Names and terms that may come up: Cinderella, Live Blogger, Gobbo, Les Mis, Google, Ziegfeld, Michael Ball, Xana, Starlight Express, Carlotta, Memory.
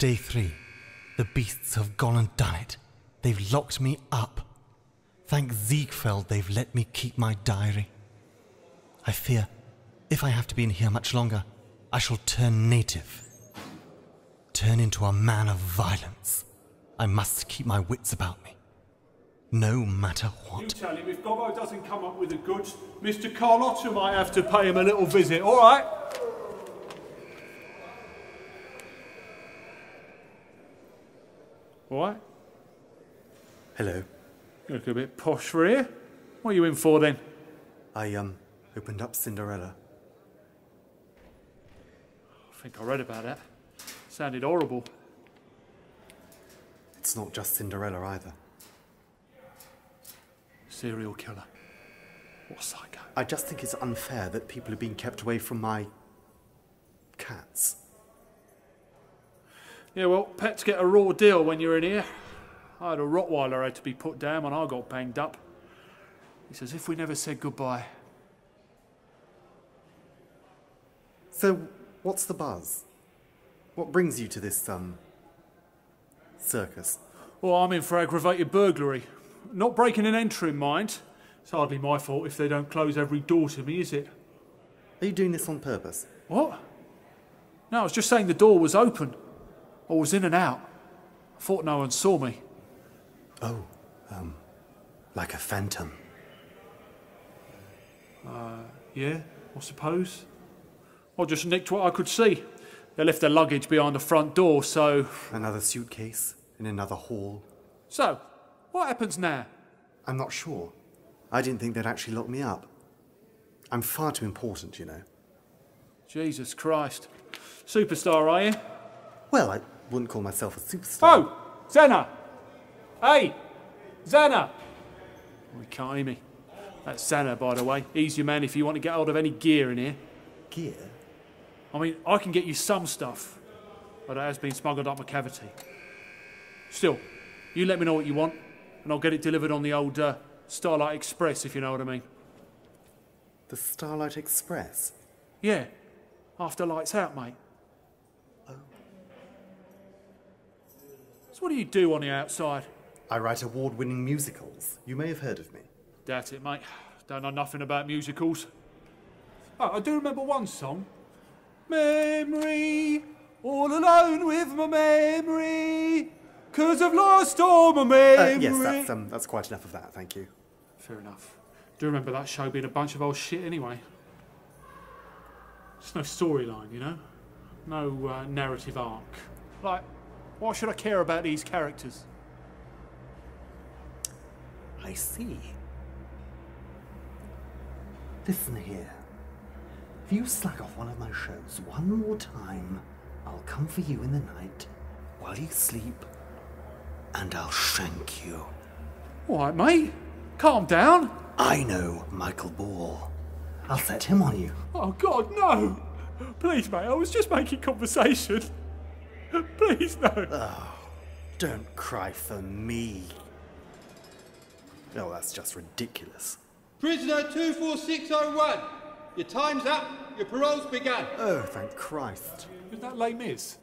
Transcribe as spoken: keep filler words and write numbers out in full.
Day three. The beasts have gone and done it. They've locked me up. Thank Ziegfeld they've let me keep my diary. I fear, if I have to be in here much longer, I shall turn native. Turn into a man of violence. I must keep my wits about me. No matter what. You tell him if Gobbo doesn't come up with the goods, Mister Carlotta might have to pay him a little visit, all right? All right? Hello. You look a bit posh for here. What are you in for then? I, um, opened up Cinderella. I think I read about that. It sounded horrible. It's not just Cinderella either. Serial killer. What a psycho. I just think it's unfair that people are being kept away from my cats. Yeah, well, pets get a raw deal when you're in here. I had a Rottweiler had to be put down and I got banged up. It's as if we never said goodbye. So, what's the buzz? What brings you to this, um, circus? Well, I'm in for aggravated burglary. Not breaking and entering, mind. It's hardly my fault if they don't close every door to me, is it? Are you doing this on purpose? What? No, I was just saying the door was open. I was in and out. I thought no one saw me. Oh, um, like a phantom. Uh, yeah, I suppose. I just nicked what I could see. They left their luggage behind the front door, so... Another suitcase in another hall. So, what happens now? I'm not sure. I didn't think they'd actually lock me up. I'm far too important, you know. Jesus Christ. Superstar, are you? Well, I wouldn't call myself a superstar. Oh! Xana! Hey! Xana! Oh, he can't hear me. That's Xana, by the way. He's your man if you want to get hold of any gear in here. Gear? I mean, I can get you some stuff, but it has been smuggled up my cavity. Still, you let me know what you want, and I'll get it delivered on the old uh, Starlight Express, if you know what I mean. The Starlight Express? Yeah. After lights out, mate. Oh. So what do you do on the outside? I write award-winning musicals. You may have heard of me. Doubt it, mate. Don't know nothing about musicals. Oh, I do remember one song. Memory, all alone with my memory, 'cause I've lost all my memory. Uh, yes, that's, um, that's quite enough of that, thank you. Fair enough. Do you remember that show being a bunch of old shit anyway? There's no storyline, you know? No uh, narrative arc. Like, why should I care about these characters? I see. Listen here. If you slag off one of my shows one more time, I'll come for you in the night while you sleep, and I'll shank you. All right, mate. Calm down. I know Michael Ball. I'll set him on you. Oh, God, no. Please, mate, I was just making conversation. Please, no. Oh, don't cry for me. Oh, that's just ridiculous. Prisoner two four six oh one. Your time's up, your parole's begun. Oh, thank Christ. Is that Les Mis?